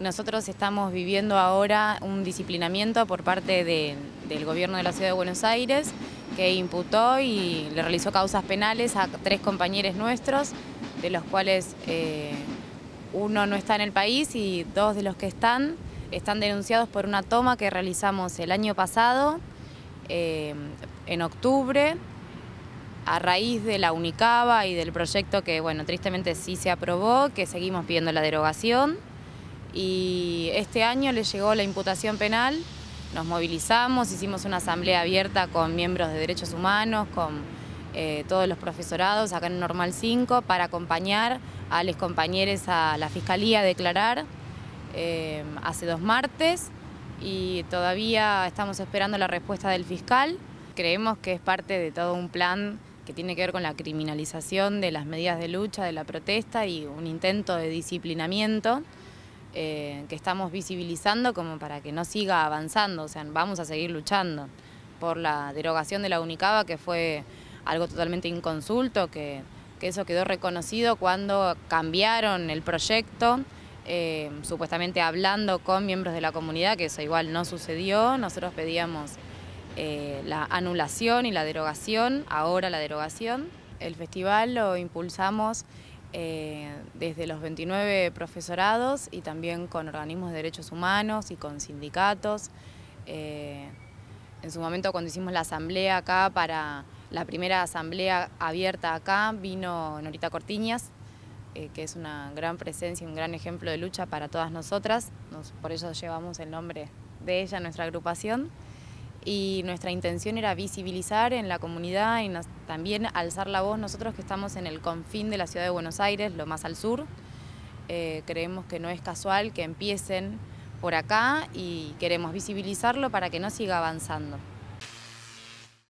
Nosotros estamos viviendo ahora un disciplinamiento por parte del gobierno de la Ciudad de Buenos Aires, que imputó y le realizó causas penales a 3 compañeros nuestros, de los cuales uno no está en el país y 2 de los que están denunciados por una toma que realizamos el año pasado, en octubre, a raíz de la UNICABA y del proyecto que, bueno, tristemente sí se aprobó, que seguimos pidiendo la derogación. Y este año le llegó la imputación penal, nos movilizamos, hicimos una asamblea abierta con miembros de derechos humanos, con todos los profesorados acá en Normal 5, para acompañar a los compañeros a la Fiscalía a declarar hace 2 martes, y todavía estamos esperando la respuesta del fiscal. Creemos que es parte de todo un plan que tiene que ver con la criminalización de las medidas de lucha, de la protesta y un intento de disciplinamiento que estamos visibilizando como para que no siga avanzando. O sea, vamos a seguir luchando por la derogación de la UNICABA, que fue algo totalmente inconsulto, que eso quedó reconocido cuando cambiaron el proyecto, supuestamente hablando con miembros de la comunidad, que eso igual no sucedió. Nosotros pedíamos la anulación y la derogación, ahora la derogación. El festival lo impulsamos desde los 29 profesorados y también con organismos de derechos humanos y con sindicatos. En su momento, cuando hicimos la asamblea acá, para la primera asamblea abierta acá, vino Nora Cortiñas, que es una gran presencia y un gran ejemplo de lucha para todas nosotras. Por eso llevamos el nombre de ella, nuestra agrupación. Y nuestra intención era visibilizar en la comunidad y también alzar la voz nosotros, que estamos en el confín de la Ciudad de Buenos Aires, lo más al sur. Creemos que no es casual que empiecen por acá y queremos visibilizarlo para que no siga avanzando.